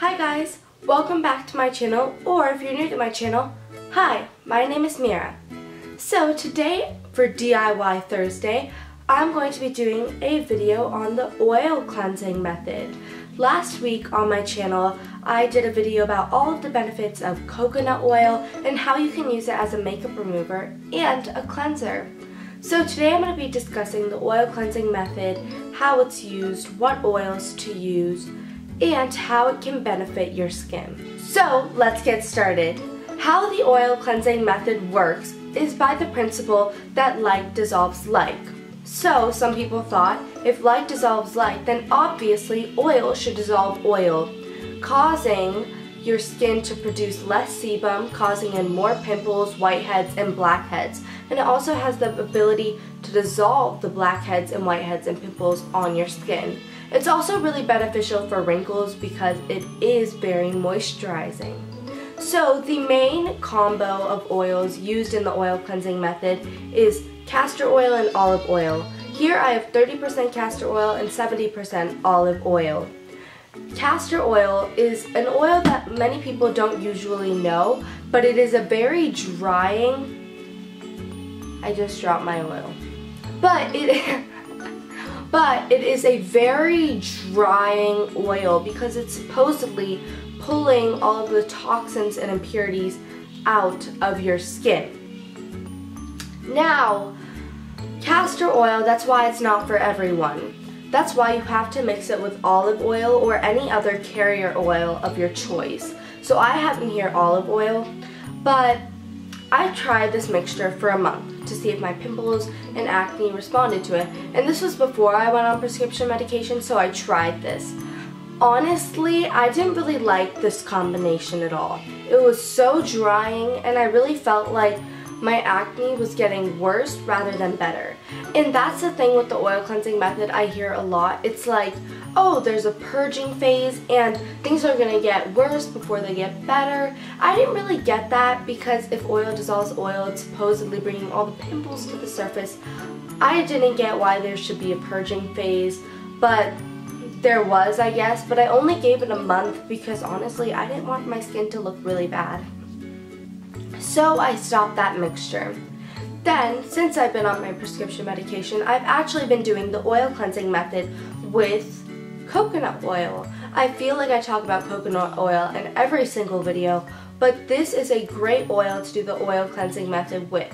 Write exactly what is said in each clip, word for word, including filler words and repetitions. Hi guys, welcome back to my channel, or if you're new to my channel, hi, my name is Mira. So today for D I Y Thursday, I'm going to be doing a video on the oil cleansing method. Last week on my channel, I did a video about all of the benefits of coconut oil and how you can use it as a makeup remover and a cleanser. So today I'm going to be discussing the oil cleansing method, how it's used, what oils to use, and how it can benefit your skin. So let's get started. How the oil cleansing method works is by the principle that like dissolves like. So some people thought if like dissolves like, then obviously oil should dissolve oil, causing your skin to produce less sebum, causing in more pimples, whiteheads, and blackheads. And it also has the ability to dissolve the blackheads and whiteheads and pimples on your skin. It's also really beneficial for wrinkles because it is very moisturizing. So the main combo of oils used in the oil cleansing method is castor oil and olive oil. Here I have thirty percent castor oil and seventy percent olive oil. Castor oil is an oil that many people don't usually know, but it is a very drying... I just dropped my oil. But it... But it is a very drying oil because it's supposedly pulling all of the toxins and impurities out of your skin. Now, castor oil, that's why it's not for everyone. That's why you have to mix it with olive oil or any other carrier oil of your choice. So I have in here olive oil, but I tried this mixture for a month to see if my pimples and acne responded to it, and this was before I went on prescription medication, so I tried this. Honestly, I didn't really like this combination at all. It was so drying, and I really felt like my acne was getting worse rather than better. And that's the thing with the oil cleansing method I hear a lot. It's like, oh, there's a purging phase and things are gonna get worse before they get better. I didn't really get that because if oil dissolves oil, it's supposedly bringing all the pimples to the surface. I didn't get why there should be a purging phase, but there was, I guess. But I only gave it a month because honestly, I didn't want my skin to look really bad. So I stopped that mixture. Then, since I've been on my prescription medication, I've actually been doing the oil cleansing method with coconut oil. I feel like I talk about coconut oil in every single video, but this is a great oil to do the oil cleansing method with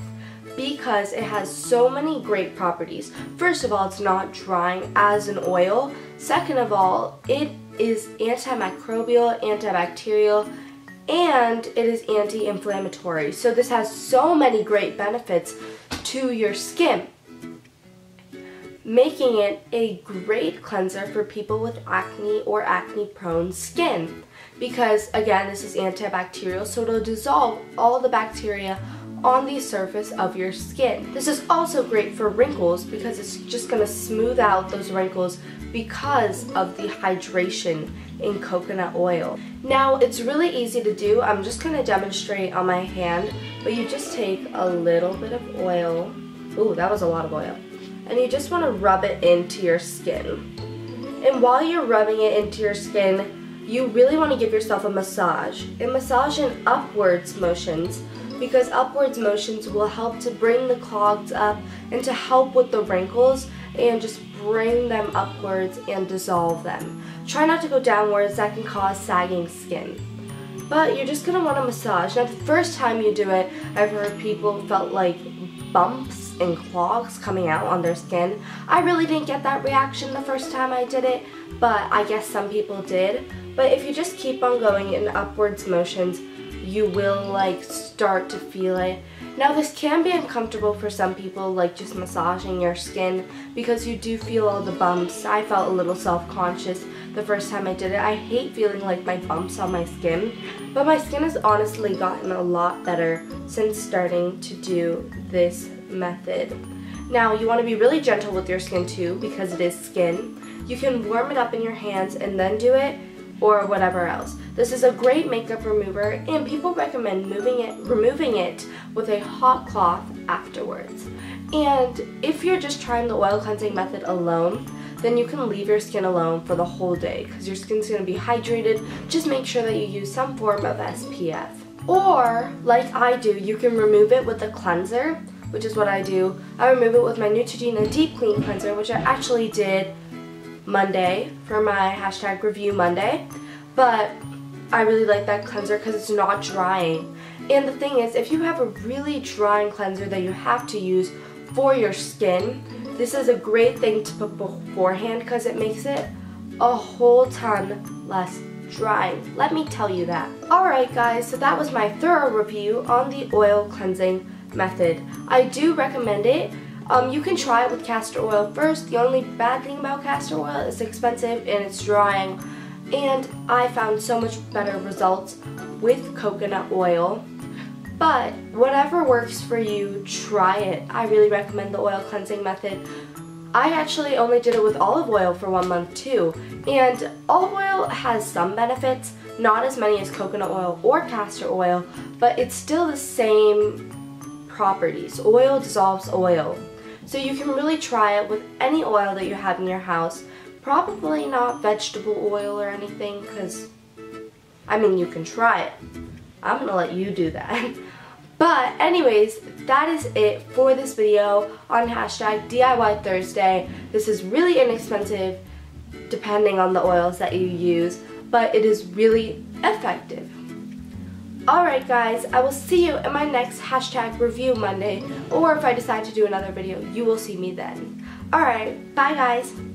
because it has so many great properties. First of all, it's not drying as an oil. Second of all, it is antimicrobial, antibacterial, and it is anti-inflammatory. So this has so many great benefits to your skin, making it a great cleanser for people with acne or acne prone skin. Because again, this is antibacterial, so it'll dissolve all the bacteria on the surface of your skin. This is also great for wrinkles because it's just gonna smooth out those wrinkles because of the hydration in coconut oil. Now, it's really easy to do. I'm just gonna demonstrate on my hand, but you just take a little bit of oil. Ooh, that was a lot of oil. And you just wanna rub it into your skin. And while you're rubbing it into your skin, you really wanna give yourself a massage. And massage in upwards motions because upwards motions will help to bring the clogs up and to help with the wrinkles and just bring them upwards and dissolve them. Try not to go downwards, that can cause sagging skin. But you're just gonna want a massage. Now the first time you do it, I've heard people felt like bumps and clogs coming out on their skin. I really didn't get that reaction the first time I did it, but I guess some people did. But if you just keep on going in upwards motions, you will like start to feel it. Now this can be uncomfortable for some people, like just massaging your skin, because you do feel all the bumps. I felt a little self-conscious the first time I did it. I hate feeling like my bumps on my skin, but my skin has honestly gotten a lot better since starting to do this method. Now you want to be really gentle with your skin too because it is skin. You can warm it up in your hands and then do it, or whatever else. This is a great makeup remover, and people recommend moving it, removing it with a hot cloth afterwards. And if you're just trying the oil cleansing method alone, then you can leave your skin alone for the whole day because your skin's going to be hydrated. Just make sure that you use some form of S P F. Or, like I do, you can remove it with a cleanser, which is what I do. I remove it with my Neutrogena Deep Clean Cleanser, which I actually did Monday for my hashtag review Monday. But I really like that cleanser because it's not drying. And the thing is, if you have a really drying cleanser that you have to use for your skin, this is a great thing to put beforehand because it makes it a whole ton less drying. Let me tell you that. Alright guys, so that was my thorough review on the oil cleansing method. I do recommend it. Um, you can try it with castor oil first. The only bad thing about castor oil is it's expensive and it's drying. And I found so much better results with coconut oil. But whatever works for you, try it. I really recommend the oil cleansing method. I actually only did it with olive oil for one month too. And olive oil has some benefits, not as many as coconut oil or castor oil, but it's still the same properties. Oil dissolves oil. So you can really try it with any oil that you have in your house. Probably not vegetable oil or anything because, I mean, you can try it. I'm gonna let you do that. But anyways, that is it for this video on hashtag D I Y Thursday. This is really inexpensive depending on the oils that you use, but it is really effective. Alright guys, I will see you in my next hashtag review Monday, or if I decide to do another video, you will see me then. Alright, bye guys.